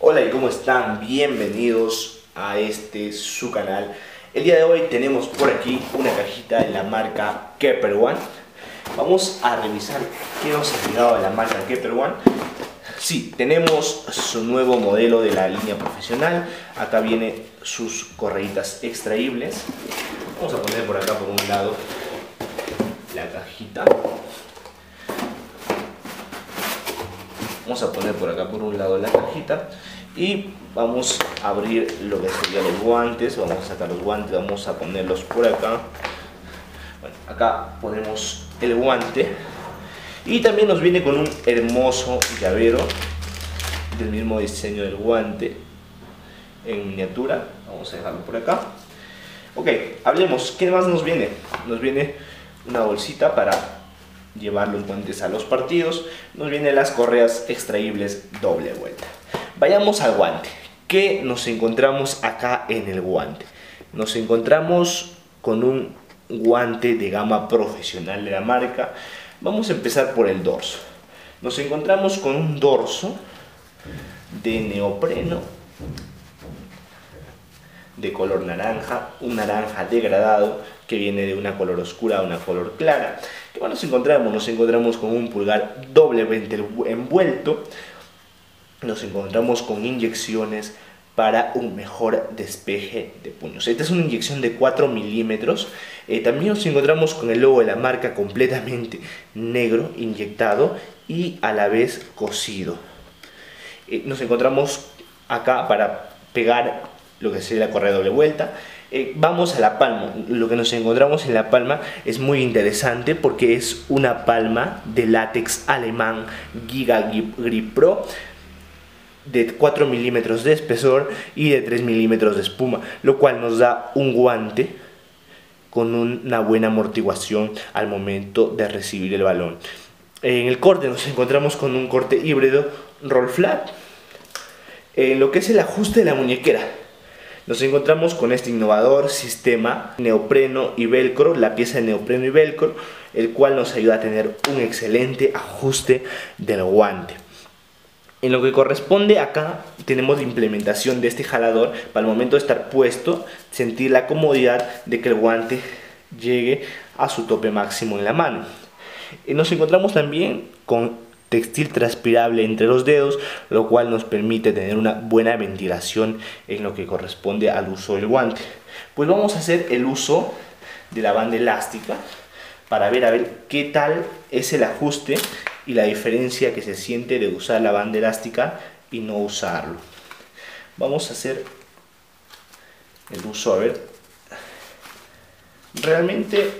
Hola y cómo están, bienvenidos a este su canal. El día de hoy tenemos por aquí una cajita de la marca Keeper One. Vamos a revisar qué nos ha llegado de la marca Keeper One. Sí, tenemos su nuevo modelo de la línea profesional. Acá vienen sus correitas extraíbles. Vamos a poner por acá por un lado la cajita. Vamos a poner por acá por un lado la cajita y vamos a abrir lo que serían los guantes. Vamos a sacar los guantes, vamos a ponerlos por acá. Bueno, acá ponemos el guante y también nos viene con un hermoso llavero del mismo diseño del guante en miniatura. Vamos a dejarlo por acá. Ok, hablemos. ¿Qué más nos viene? Nos viene una bolsita para llevar los guantes a los partidos. Nos vienen las correas extraíbles doble vuelta. Vayamos al guante. ¿Qué nos encontramos acá en el guante? Nos encontramos con un guante de gama profesional de la marca. Vamos a empezar por el dorso. Nos encontramos con un dorso de neopreno de color naranja, un naranja degradado que viene de una color oscura a una color clara. ¿Qué más nos encontramos? Nos encontramos con un pulgar doblemente envuelto. Nos encontramos con inyecciones para un mejor despeje de puños. Esta es una inyección de 4 milímetros. También nos encontramos con el logo de la marca completamente negro, inyectado y a la vez cosido. Nos encontramos acá para pegar lo que sería la correa doble vuelta. Vamos a la palma. Lo que nos encontramos en la palma es muy interesante porque es una palma de látex alemán Giga Grip Pro de 4 milímetros de espesor y de 3 milímetros de espuma, lo cual nos da un guante con una buena amortiguación al momento de recibir el balón. En el corte nos encontramos con un corte híbrido roll flat. En lo que es el ajuste de la muñequera, nos encontramos con este innovador sistema neopreno y velcro, la pieza de neopreno y velcro, el cual nos ayuda a tener un excelente ajuste del guante. En lo que corresponde acá tenemos la implementación de este jalador para el momento de estar puesto, sentir la comodidad de que el guante llegue a su tope máximo en la mano. Nos encontramos también con textil transpirable entre los dedos, lo cual nos permite tener una buena ventilación en lo que corresponde al uso del guante. Pues vamos a hacer el uso de la banda elástica para ver qué tal es el ajuste y la diferencia que se siente de usar la banda elástica y no usarlo. Vamos a hacer el uso, a ver, realmente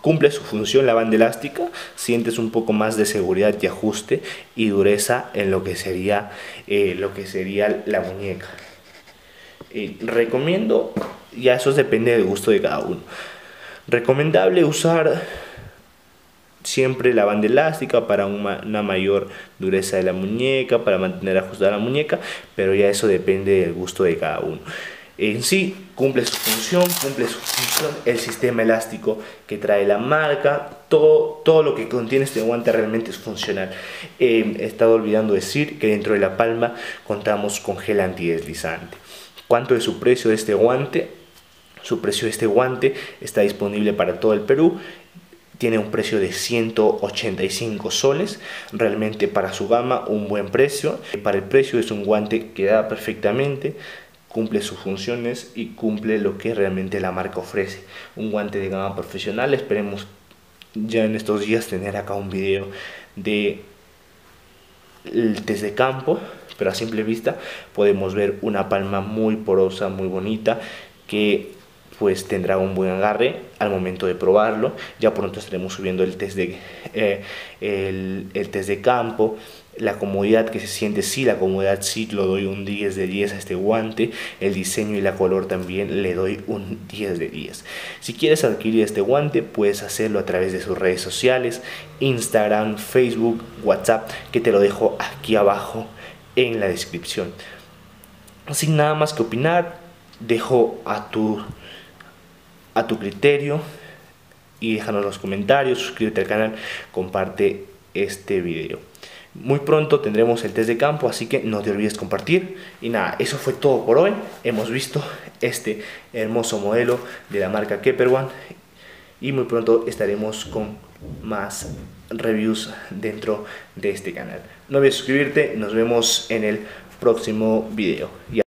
cumple su función la banda elástica. Sientes un poco más de seguridad y ajuste y dureza en lo que sería la muñeca. Recomiendo, ya eso depende del gusto de cada uno, recomendable usar siempre la banda elástica para una mayor dureza de la muñeca, para mantener ajustada la muñeca, pero ya eso depende del gusto de cada uno. En sí, cumple su función el sistema elástico que trae la marca. Todo lo que contiene este guante realmente es funcional. He estado olvidando decir que dentro de la palma contamos con gel antideslizante. ¿Cuánto es su precio de este guante? Su precio de este guante está disponible para todo el Perú. Tiene un precio de 185 soles, realmente para su gama un buen precio. Para el precio es un guante que da perfectamente, cumple sus funciones y cumple lo que realmente la marca ofrece. Un guante de gama profesional. Esperemos ya en estos días tener acá un video de el test de campo, pero a simple vista podemos ver una palma muy porosa, muy bonita, que pues tendrá un buen agarre al momento de probarlo. Ya pronto estaremos subiendo el test de campo, la comodidad que se siente. Sí, la comodidad sí, lo doy un 10 de 10 a este guante. El diseño y la color también le doy un 10 de 10. Si quieres adquirir este guante, puedes hacerlo a través de sus redes sociales, Instagram, Facebook, WhatsApp, que te lo dejo aquí abajo en la descripción. Sin nada más que opinar, dejo a tu criterio y déjanos los comentarios, suscríbete al canal, comparte este video. Muy pronto tendremos el test de campo, así que no te olvides compartir. Y nada, eso fue todo por hoy. Hemos visto este hermoso modelo de la marca Keeper One. Y muy pronto estaremos con más reviews dentro de este canal. No olvides suscribirte. Nos vemos en el próximo video.